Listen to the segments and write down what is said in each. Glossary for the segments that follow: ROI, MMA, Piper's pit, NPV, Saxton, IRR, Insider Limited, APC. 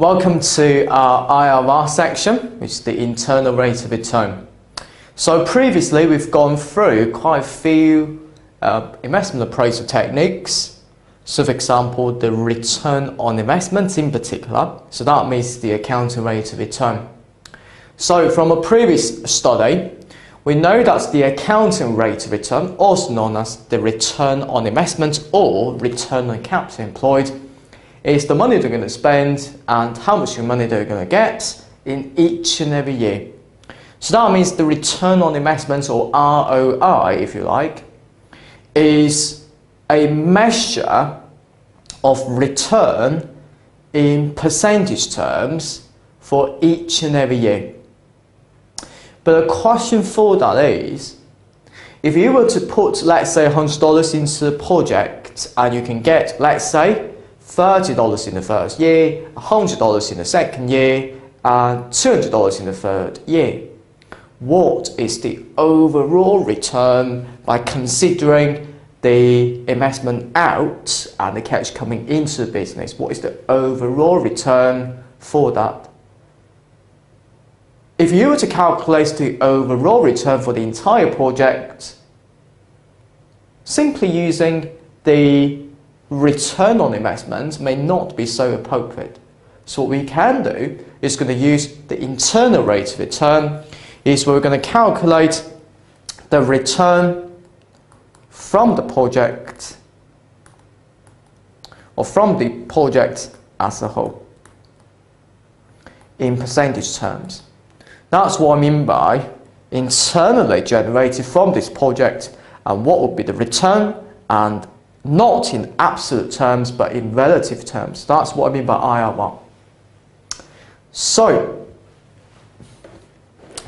Welcome to our IRR section, which is the internal rate of return. So previously we've gone through quite a few investment appraisal techniques. So for example, the return on investment in particular. So that means the accounting rate of return. So from a previous study, we know that the accounting rate of return, also known as the return on investment or return on capital employed, is the money they're going to spend and how much money they're going to get in each and every year. So that means the return on investment, or ROI if you like, is a measure of return in percentage terms for each and every year. But a question for that is, if you were to put, let's say, $100 into the project and you can get, let's say, $30 in the first year, $100 in the second year, and $200 in the third year, what is the overall return by considering the investment out and the cash coming into the business? What is the overall return for that? If you were to calculate the overall return for the entire project, simply using the return on investment may not be so appropriate. So what we can do is going to use the internal rate of return, is where we're going to calculate the return from the project, or from the project as a whole, in percentage terms. That's what I mean by internally generated from this project, and what would be the return, and not in absolute terms but in relative terms. That's what I mean by IRR. So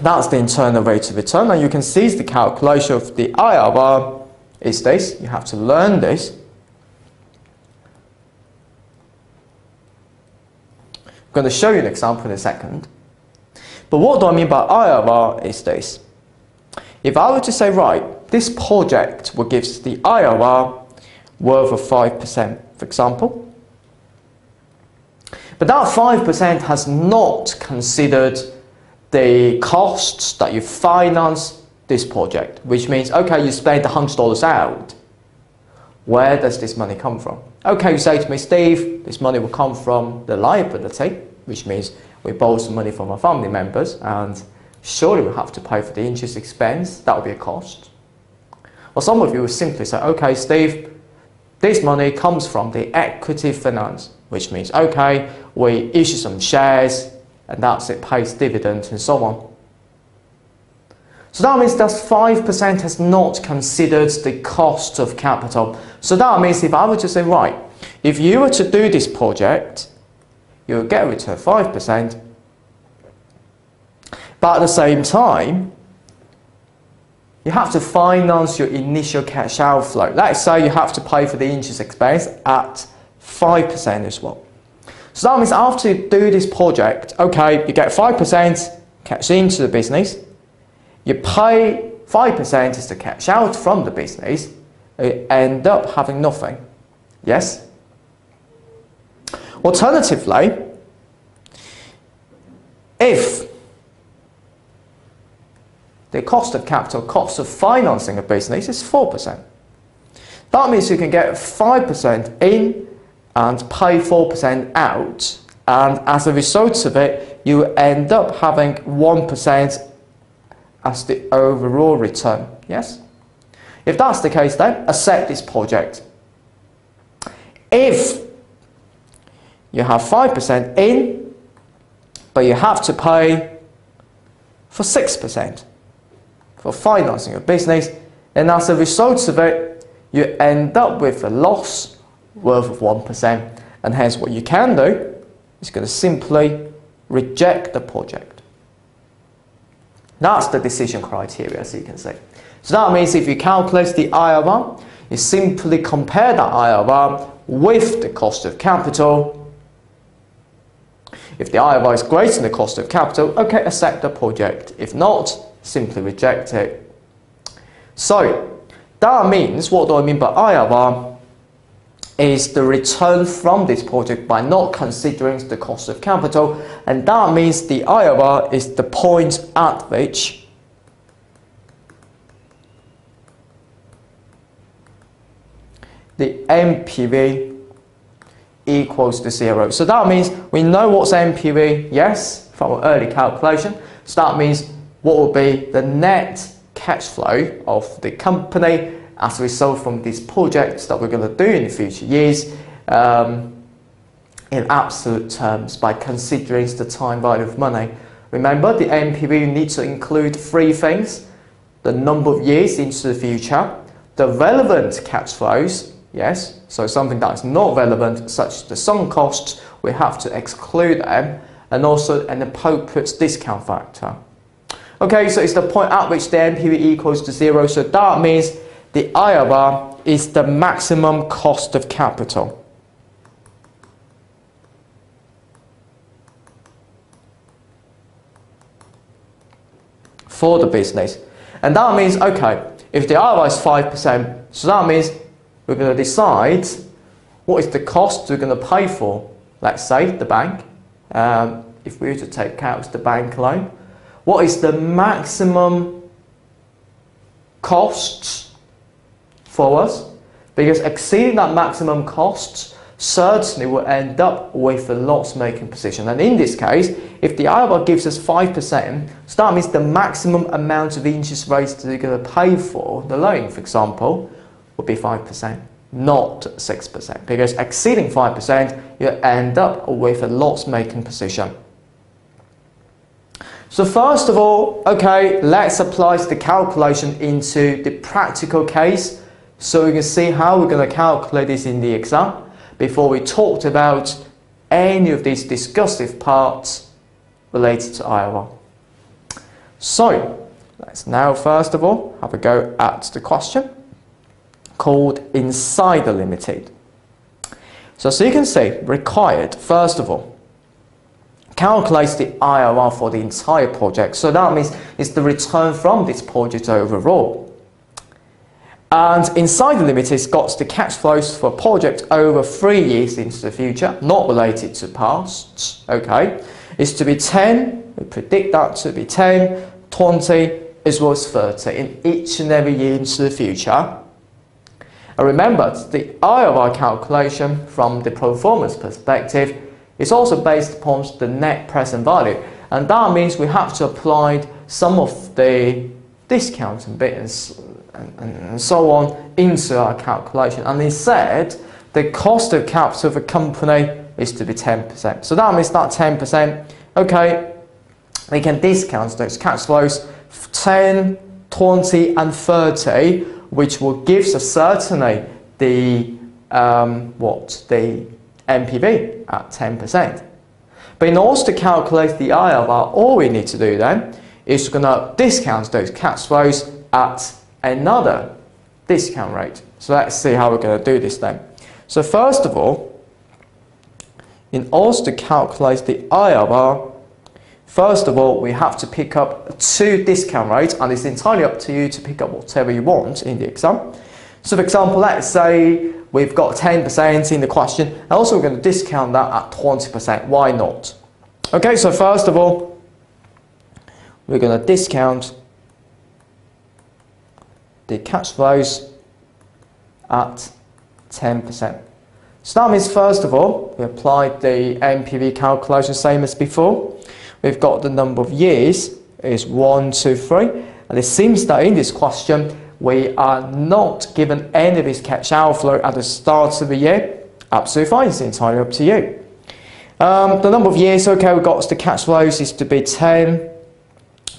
that's the internal rate of return, and you can see the calculation of the IRR is this. You have to learn this. I'm going to show you an example in a second. But what do I mean by IRR is this. If I were to say, right, this project will give the IRR worth of 5%, for example. But that 5% has not considered the costs that you finance this project, which means, okay, you spent $100 out. Where does this money come from? Okay, you say to me, Steve, this money will come from the liability, which means we borrow some money from our family members, and surely we have to pay for the interest expense. That will be a cost. Or some of you will simply say, okay, Steve, this money comes from the equity finance, which means, okay, we issue some shares, and that's it, pays dividends and so on. So that means that 5% has not considered the cost of capital. So that means if I were to say, right, if you were to do this project, you'll get a return of 5%, but at the same time, you have to finance your initial cash outflow. Let's say you have to pay for the interest expense at 5% as well. So that means after you do this project, okay, you get 5% cash into the business, you pay 5% as the cash out from the business, you end up having nothing. Yes? Alternatively, if the cost of capital, cost of financing a business is 4%, that means you can get 5% in and pay 4% out, and as a result of it, you end up having 1% as the overall return. Yes? If that's the case, then accept this project. If you have 5% in, but you have to pay for 6% for financing your business, and as a result of it, you end up with a loss worth of 1%, and hence what you can do is going to simply reject the project. That's the decision criteria, as you can see. So that means if you calculate the IRR, you simply compare that IRR with the cost of capital. If the IRR is greater than the cost of capital, okay, accept the project. If not, simply reject it. So that means, what do I mean by IRR? is the return from this project by not considering the cost of capital, and that means the IRR is the point at which the NPV equals to zero. So that means we know what's NPV, yes, from our early calculation. So that means what will be the net cash flow of the company as a result from these projects that we're going to do in the future years in absolute terms by considering the time value of money. Remember, the NPV you need to include three things: the number of years into the future, the relevant cash flows, yes, so something that is not relevant such as the sunk costs, we have to exclude them, and also an appropriate discount factor. Okay, so it's the point at which the NPV equals to zero, so that means the IRR is the maximum cost of capital. For the business. And that means, okay, if the IRR is 5%, so that means we're going to decide what is the cost we're going to pay for. Let's say the bank, if we were to take out the bank loan, what is the maximum cost for us, because exceeding that maximum cost certainly will end up with a loss-making position. And in this case, if the IRR gives us 5%, so that means the maximum amount of interest rates that you're going to pay for the loan, for example, would be 5%, not 6%, because exceeding 5%, you end up with a loss-making position. So first of all, okay, let's apply the calculation into the practical case, so we can see how we're going to calculate this in the exam. Before we talked about any of these discursive parts related to IRR. So let's now first of all have a go at the question called Insider Limited. So you can see required first of all calculates the IRR for the entire project. So that means it's the return from this project overall. And Insider Limited got the cash flows for a project over 3 years into the future, not related to past, okay? It's to be 10, we predict that to be 10, 20, as well as 30 in each and every year into the future. And remember, the IRR calculation from the performance perspective is also based upon the net present value. And that means we have to apply some of the discounts and bits and so on into our calculation, and instead the cost of capital of a company is to be 10%. So that means that 10%, okay, we can discount those cash flows 10, 20 and 30, which will give us certainly the the NPV at 10%. But in order to calculate the IRR, all we need to do then is going to discount those cash flows at another discount rate. So let's see how we're going to do this then. So first of all, in order to calculate the IRR, first of all we have to pick up two discount rates, and it's entirely up to you to pick up whatever you want in the exam. So for example, let's say we've got 10% in the question, and also we're going to discount that at 20%. Why not? Okay, so first of all we're going to discount the cash flows at 10%. So that means first of all we applied the NPV calculation same as before. We've got the number of years is 1, 2, 3, and it seems that in this question we are not given any of this cash outflow at the start of the year. Absolutely fine, it's entirely up to you. The number of years, okay, we've got the cash flows is to be 10,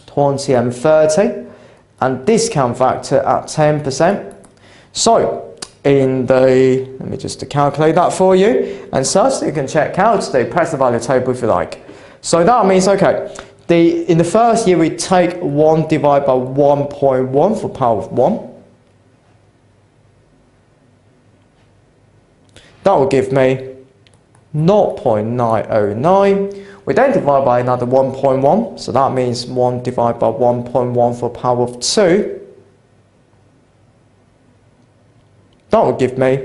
20 and 30. And discount factor at 10%. So in the, let me just calculate that for you, and so you can check out the present value table if you like. So that means, okay, in the first year we take 1 divided by 1.1 for power of 1. That will give me 0.909. We then divide by another 1.1, so that means 1 divided by 1.1 for power of 2. That will give me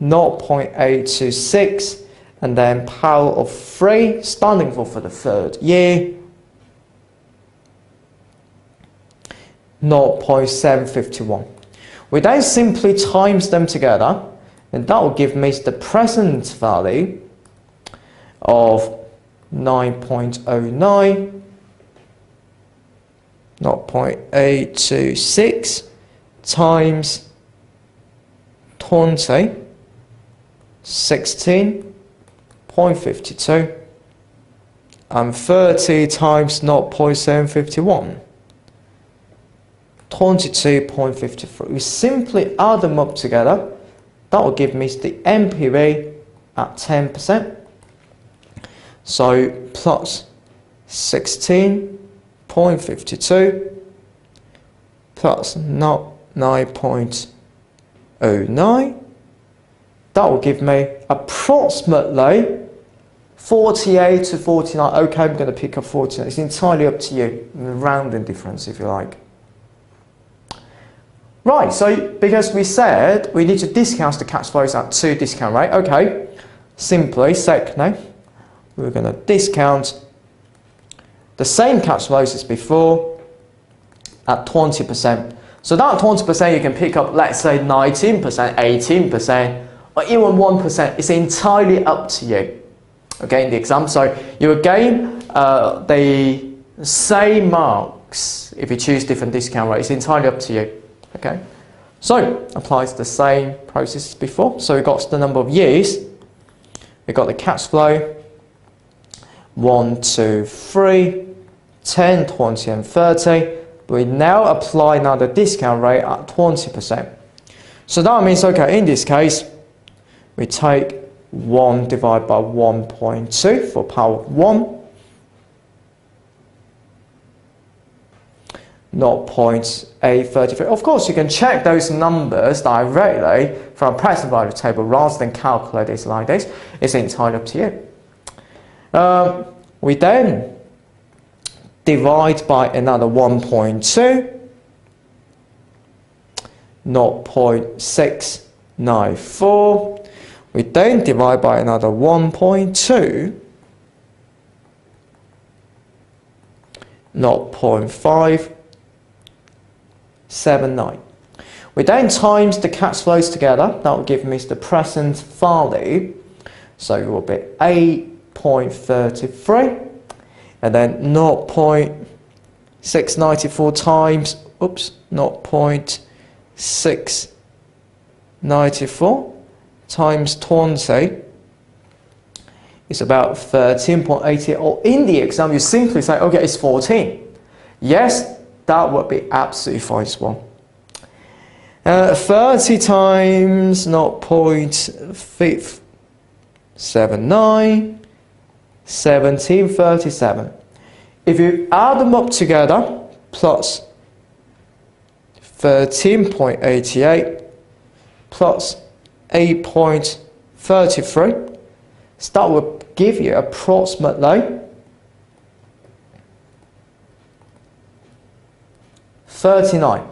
0.826, and then power of 3, standing for the third year, 0.751. We then simply times them together, and that will give me the present value of 9.09, 0.826 times 20, 16.52, and 30 times 0.751, 22.53. We simply add them up together. That will give me the NPV at 10%. So plus 16.52 plus 9.09, that will give me approximately 48 to 49. Okay, I'm going to pick up 49. It's entirely up to you. Rounding difference, if you like. Right, so because we said we need to discount the cash flows at 2 discount rate, okay, simply secondly, we're going to discount the same cash flows as before at 20%. So that 20% you can pick up, let's say 19%, 18%, or even 1%. It's entirely up to you. Okay, in the exam, so you again the same marks if you choose different discount rates. It's entirely up to you. Okay, so applies the same process as before. So we got the number of years, we got the cash flow 1, 2, 3, 10, 20 and 30. We now apply now the discount rate at 20%. So that means, okay, in this case we take 1 divided by 1.2 for power of 1, 0.833. Of course, you can check those numbers directly from present value table rather than calculate this like this. It's entirely up to you. We then divide by another 1.2, 0.694. We then divide by another 1.2, 0.579. We then times the cash flows together. That will give me the present value, so it will be 8.33, and then 0.694 times 0.694 times 20 is about 13.80. or in the exam you simply say, okay, it's 14. Yes, that would be absolutely fine as well. 30 times 0.579, 1737. If you add them up together, plus 13.88 plus 8.33, so that will give you approximately 39.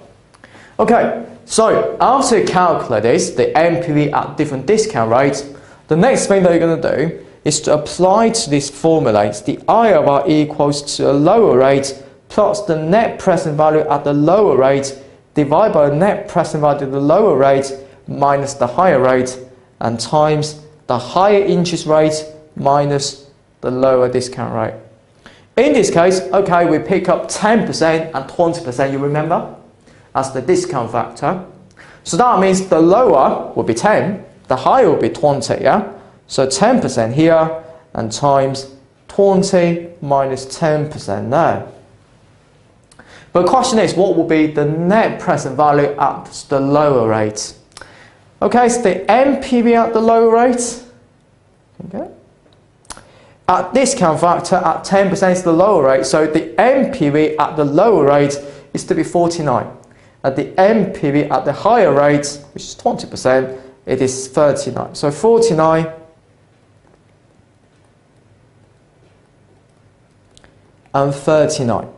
Okay, so after you calculate this, the NPV at different discount rates, the next thing that you're going to do is to apply to this formula the IRR equals to a lower rate plus the net present value at the lower rate divided by the net present value at the lower rate minus the higher rate and times the higher interest rate minus the lower discount rate. In this case, okay, we pick up 10% and 20%, you remember, as the discount factor. So that means the lower will be 10, the higher will be 20, yeah? So 10% here and times 20 minus 10% there. But the question is, what will be the net present value at the lower rate? Okay, so the NPV at the lower rate, okay, at discount factor at 10% is the lower rate, so the NPV at the lower rate is to be 49. At the NPV at the higher rate, which is 20%, it is 39. So 49 and 39.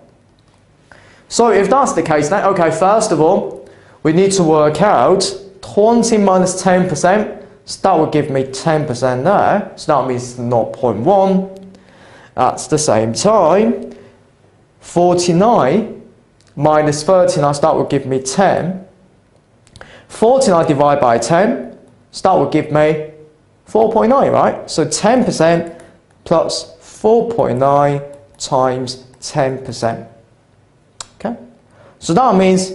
So if that's the case, then okay, first of all, we need to work out 20 minus 10%, Start will give me 10% there, so that means 0.1. At the same time, 49 minus 39, so that will give me 10. 49 divided by 10, so that will give me 4.9, right? So 10% plus 4.9 times 10%. Okay, so that means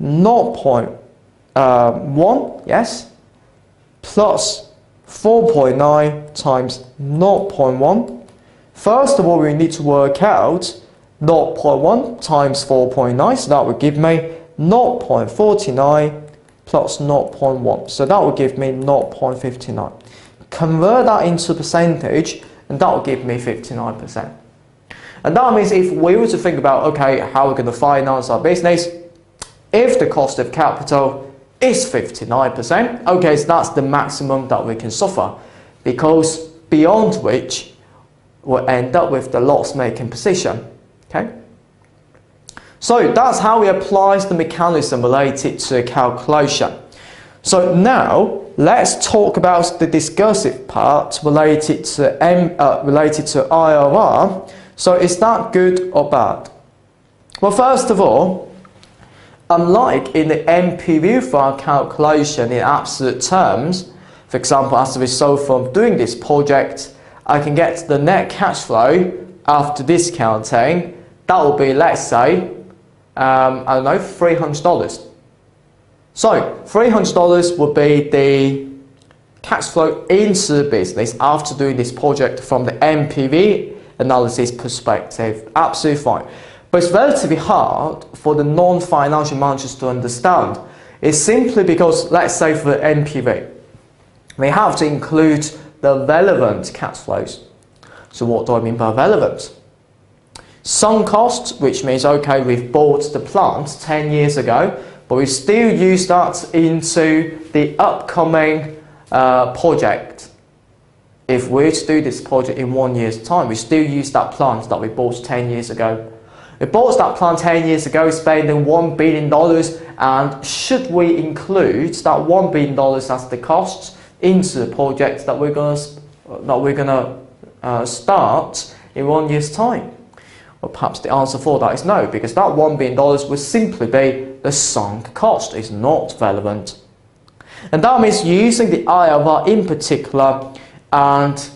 0.1, yes, plus 4.9 times 0.1. First of all, we need to work out 0.1 times 4.9, so that would give me 0.49 plus 0.1, so that would give me 0.59. Convert that into percentage, and that will give me 59%. And that means if we were to think about, okay, how we're going to finance our business, if the cost of capital is 59%, okay, so that's the maximum that we can suffer, because beyond which we'll end up with the loss-making position, okay? So that's how we apply the mechanism related to calculation. So now, let's talk about the discursive part related to, IRR. So is that good or bad? Well, first of all, unlike in the NPV for our calculation in absolute terms, for example, as a result from doing this project, I can get the net cash flow after discounting. That will be, let's say, I don't know, $300. So $300 would be the cash flow into the business after doing this project from the NPV analysis perspective. Absolutely fine. But it's relatively hard for the non-financial managers to understand. It's simply because, let's say for the NPV, we have to include the relevant cash flows. So what do I mean by relevant? Sunk costs, which means, okay, we've bought the plant 10 years ago, but we still use that into the upcoming project. If we're to do this project in 1 year's time, we still use that plant that we bought 10 years ago. We bought that plant 10 years ago, spending $1 billion, and should we include that $1 billion as the costs into the project that we're going to start in 1 year's time? Well, perhaps the answer for that is no, because that $1 billion would simply be the sunk cost. It's not relevant. And that means using the IRR in particular, and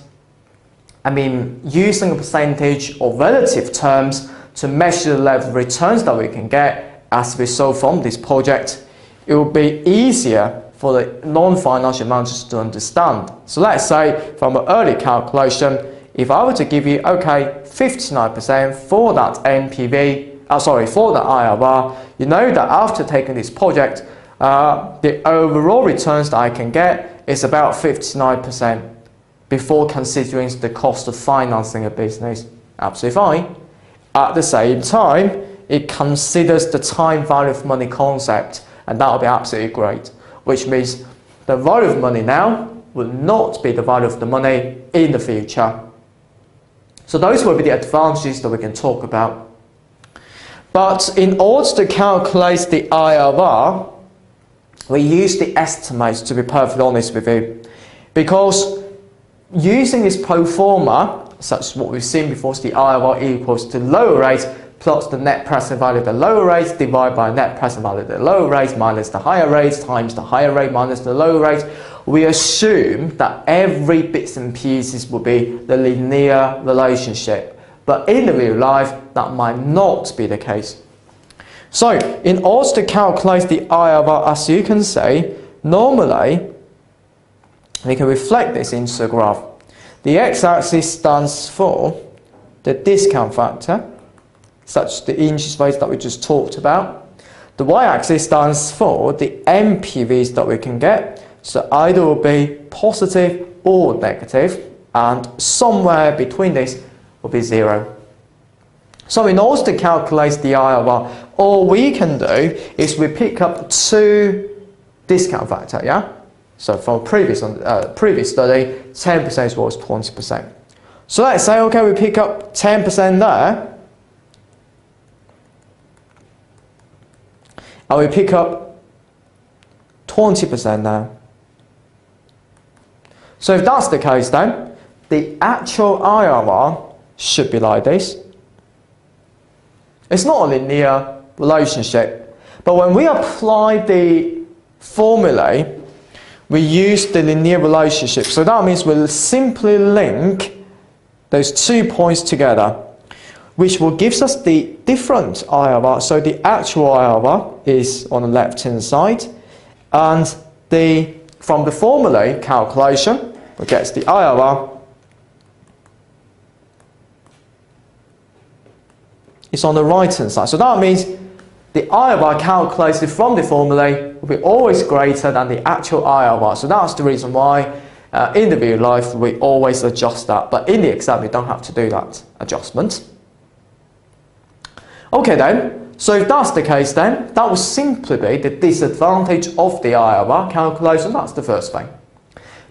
I mean using a percentage or relative terms to measure the level of returns that we can get as a result from this project, it will be easier for the non-financial managers to understand. So let's say from an early calculation, if I were to give you, okay, 59% for that NPV, for the IRR, you know that after taking this project, the overall returns that I can get is about 59% before considering the cost of financing a business. Absolutely fine. At the same time, it considers the time value of money concept, and that will be absolutely great, which means the value of money now will not be the value of the money in the future. So those will be the advantages that we can talk about. But in order to calculate the IRR, we use the estimates, to be perfectly honest with you, because using this pro forma, such as what we've seen before, so the IRR equals the lower rate plus the net present value of the lower rate divided by net present value of the lower rate minus the higher rate times the higher rate minus the lower rate. We assume that every bits and pieces will be the linear relationship, but in the real life that might not be the case. So in order to calculate the IRR, as you can see, normally we can reflect this into a graph. The x-axis stands for the discount factor, such as the interest rates that we just talked about. The y-axis stands for the NPVs that we can get, so either will be positive or negative, and somewhere between this will be zero. So in order to calculate the IRR, all we can do is we pick up two discount factor, yeah? So from previous study, 10% was 20%. So let's say, okay, we pick up 10% there, and we pick up 20% there. So if that's the case, then the actual IRR should be like this. It's not a linear relationship, but when we apply the formulae, we use the linear relationship. So that means we'll simply link those 2 points together, which will give us the different IRR. So the actual IRR is on the left-hand side, and from the formulae calculation, we get the IRR is on the right-hand side. So that means the IRR calculated from the formulae will be always greater than the actual IRR. So that's the reason why in the real life we always adjust that, but in the exam you don't have to do that adjustment. Okay then, so if that's the case then, that will simply be the disadvantage of the IRR calculation. That's the first thing.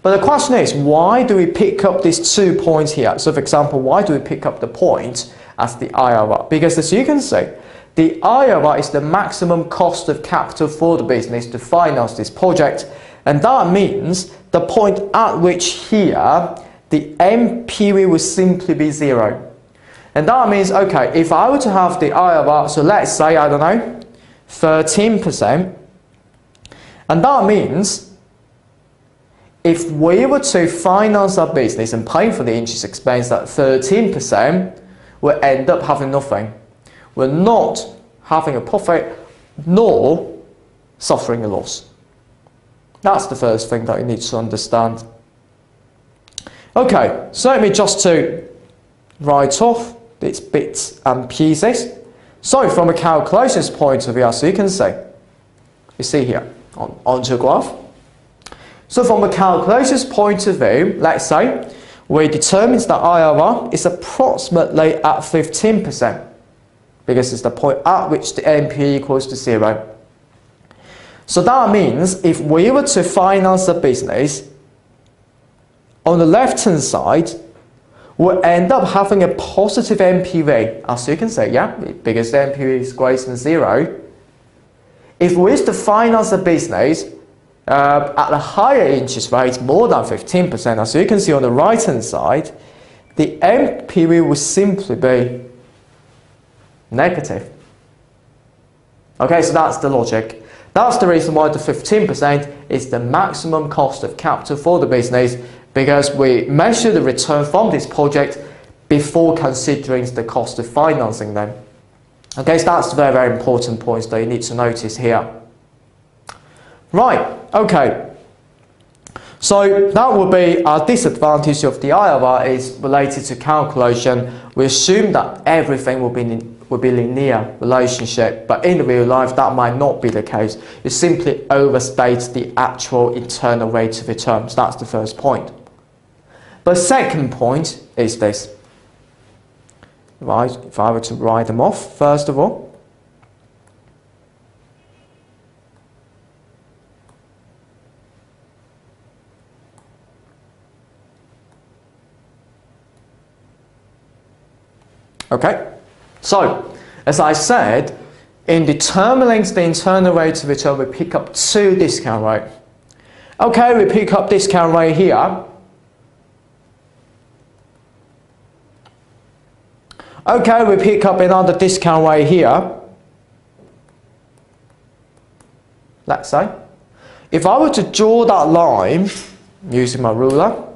But the question is, why do we pick up these 2 points here? So for example, why do we pick up the point as the IRR? Because as you can see, the IRR is the maximum cost of capital for the business to finance this project, and that means the point at which here the NPV will simply be zero. And that means, okay, if I were to have the IRR, so let's say, I don't know, 13%, and that means if we were to finance our business and pay for the interest expense at 13%, we'll end up having nothing. We're not having a profit, nor suffering a loss. That's the first thing that you need to understand. Okay, so let me just to write off these bits and pieces. So from a calculations point of view, as you can see, you see here on the graph. So from a calculations point of view, let's say we determine that IRR is approximately at 15%. Because it's the point at which the NPV equals to zero. So that means if we were to finance the business, on the left-hand side, we'll end up having a positive NPV, as you can see, yeah, because the NPV is greater than zero. If we were to finance the business at a higher interest rate, more than 15%, as you can see on the right-hand side, the NPV will simply be negative. Okay, so that's the logic. That's the reason why the 15% is the maximum cost of capital for the business, because we measure the return from this project before considering the cost of financing them. Okay, so that's very, very important points that you need to notice here. Right, okay. So that would be our disadvantage of the IRR is related to calculation. We assume that everything will be linear relationship, but in real life that might not be the case. You simply overstate the actual internal rate of return. So that's the first point. But second point is this. Right, if I were to write them off, first of all. Okay. So, as I said, in determining the internal rate of return, we pick up two discount rate. Okay, we pick up discount rate here. Okay, we pick up another discount rate here. Let's say. If I were to draw that line using my ruler,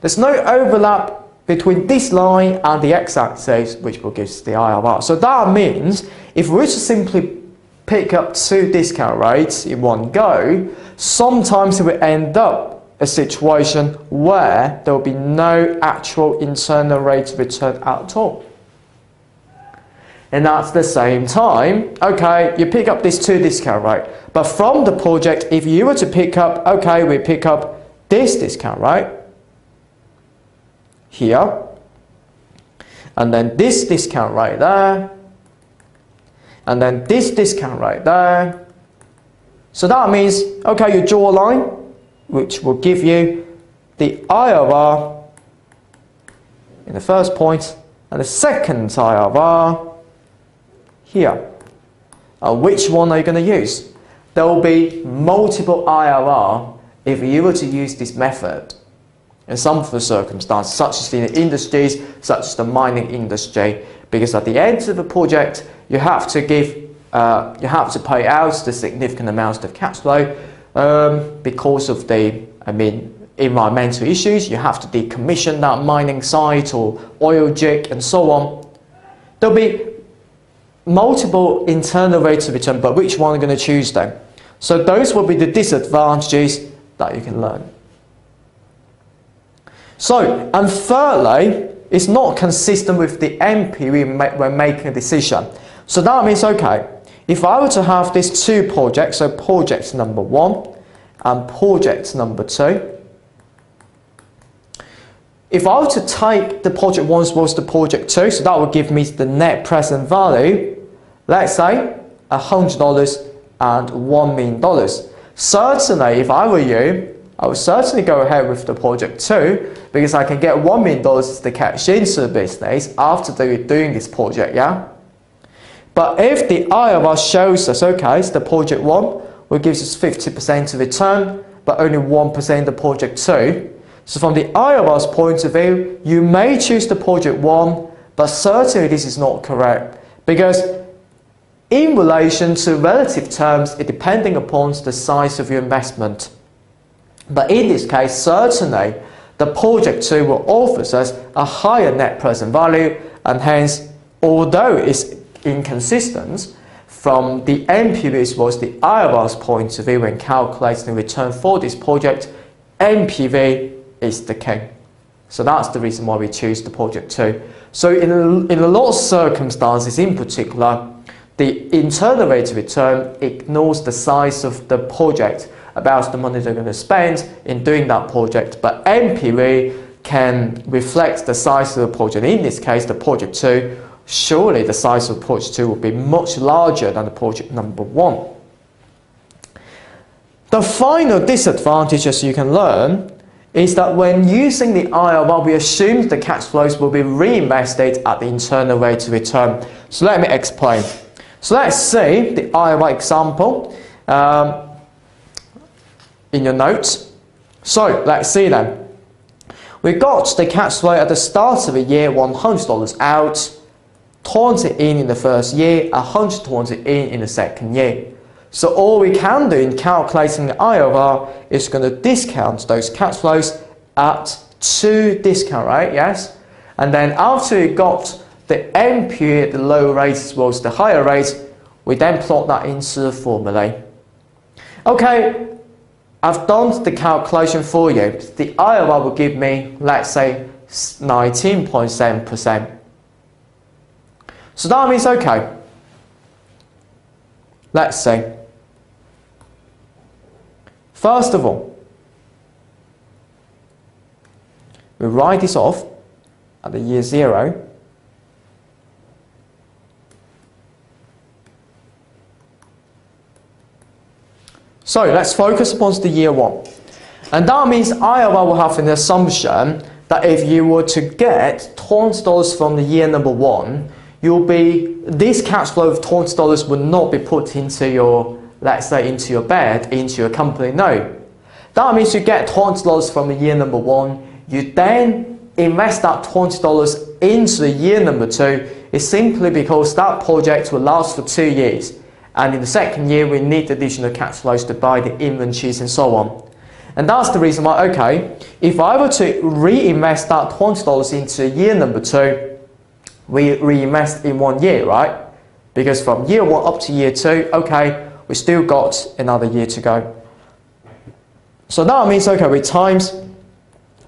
there's no overlap between this line and the x-axis, which will give us the IRR. So that means if we were to simply pick up two discount rates in one go, sometimes it will end up a situation where there will be no actual internal rate of return at all. And at the same time, okay, you pick up these two discount rate, but from the project, if you were to pick up, okay, we pick up this discount rate here, and then this discount right there, and then this discount right there. So that means, okay, you draw a line, which will give you the IRR in the first point, and the second IRR here. Which one are you going to use? there will be multiple IRR if you were to use this method in some of the circumstances, such as in the industries, such as the mining industry, because at the end of the project, you have to give, you have to pay out the significant amount of cash flow because of the, environmental issues. You have to decommission that mining site or oil jig and so on. There'll be multiple internal rates of return, but which one are going to choose then? So those will be the disadvantages that you can learn. So, and thirdly, it's not consistent with the NPV when making a decision. So that means, okay, if I were to have these two projects, so project number 1 and project number 2, if I were to take the project 1 towards the project 2, so that would give me the net present value, let's say $100 and $1 million. Certainly, if I were you, I would certainly go ahead with the project 2 because I can get $1 million as the cash into the business after doing this project, yeah? But if the IRR shows us, okay, so the project 1 will give us 50% of return, but only 1% the project 2. So from the IRR's point of view, you may choose the project 1, but certainly this is not correct because in relation to relative terms, it depending upon the size of your investment. But in this case, certainly, the project 2 will offer us a higher net present value, and hence, although it's inconsistent from the NPV was the IRR's point of view when calculating the return for this project, NPV is the king. So that's the reason why we choose the project 2. So in a lot of circumstances, in particular, the internal rate of return ignores the size of the project, about the money they're going to spend in doing that project, but NPV can reflect the size of the project. In this case, the project 2, surely the size of project 2 will be much larger than the project number 1. The final disadvantage, as you can learn, is that when using the IRR, we assume the cash flows will be reinvested at the internal rate of return. So let me explain. So let's see the IRR example. In your notes. So let's see then. We got the cash flow at the start of the year, $100 out, 20 in the first year, 120 in the second year. So all we can do in calculating the IRR is going to discount those cash flows at 2 discount rate, yes? And then after we got the NPV, the low rate was the higher rate, we then plot that into the formula. Okay. I've done the calculation for you. The IRR will give me, let's say, 19.7%. So that means, okay, let's see. First of all, we write this off at the year 0. So let's focus upon the year 1. And that means IRR will have an assumption that if you were to get $20 from the year number 1, this cash flow of $20 would not be put into your, let's say, into your bed, into your company, no. That means you get $20 from the year number 1, you then invest that $20 into the year number 2, it's simply because that project will last for 2 years. And in the second year, we need additional cash flows to buy the inventories and so on. And that's the reason why, okay, if I were to reinvest that $20 into year number 2, we reinvest in 1 year, right? Because from year 1 up to year 2, okay, we still got another year to go. So that means, okay, we times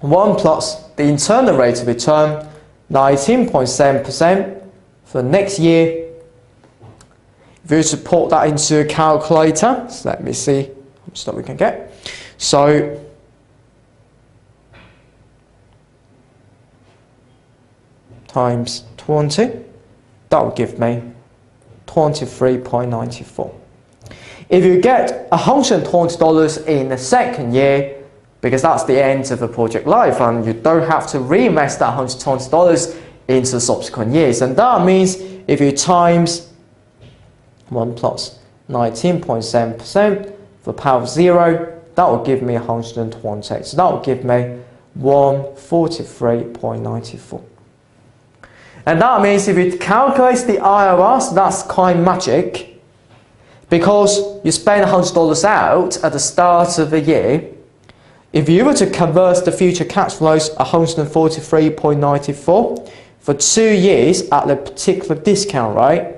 1 plus the internal rate of return, 19.7% for next year. If you put that into a calculator, so let me see how much that we can get. So, times 20, that will give me 23.94. If you get $120 in the second year, because that's the end of the project life, and you don't have to reinvest that $120 into the subsequent years, and that means if you times 1 plus 19.7%. For power of 0, that will give me 120. So that will give me 143.94. And that means if it calculates the IRR, so that's kind of magic, because you spend $100 out at the start of the year. If you were to convert the future cash flows 143.94 for 2 years at a particular discount rate,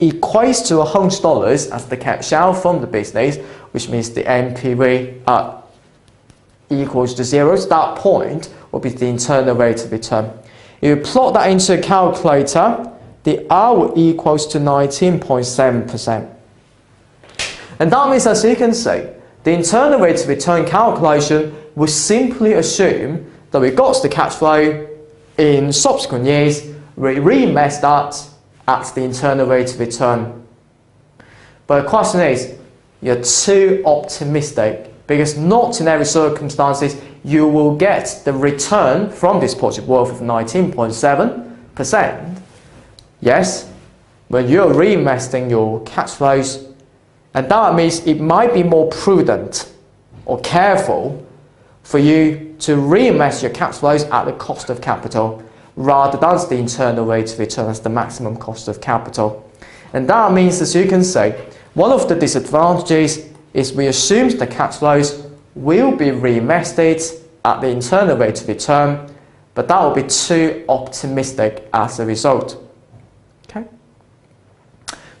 equates to $100 as the cash out from the business, which means the NPV equals to 0. So that point will be the internal rate of return. If you plot that into a calculator, the R equals to 19.7%. And that means, as you can see, the internal rate of return calculation will simply assume that we got the cash flow in subsequent years, we reinvest that at the internal rate of return. But the question is, you're too optimistic, because not in every circumstances you will get the return from this project worth of 19.7%. Yes, when you're reinvesting your cash flows, and that means it might be more prudent or careful for you to reinvest your cash flows at the cost of capital rather than the internal rate of return as the maximum cost of capital. And that means, as you can see, one of the disadvantages is we assume the cash flows will be reinvested at the internal rate of return, but that will be too optimistic as a result.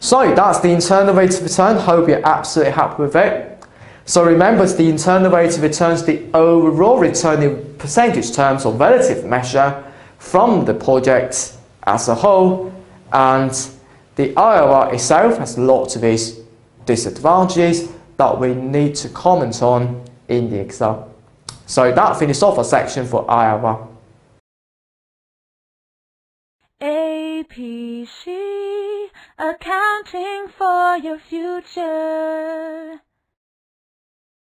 So that's the internal rate of return. Hope you're absolutely happy with it. So remember, the internal rate of return is the overall return in percentage terms or relative measure from the project as a whole, and the IRR itself has lots of these disadvantages that we need to comment on in the Excel. So that finishes off our section for IRR. APC, accounting for your future.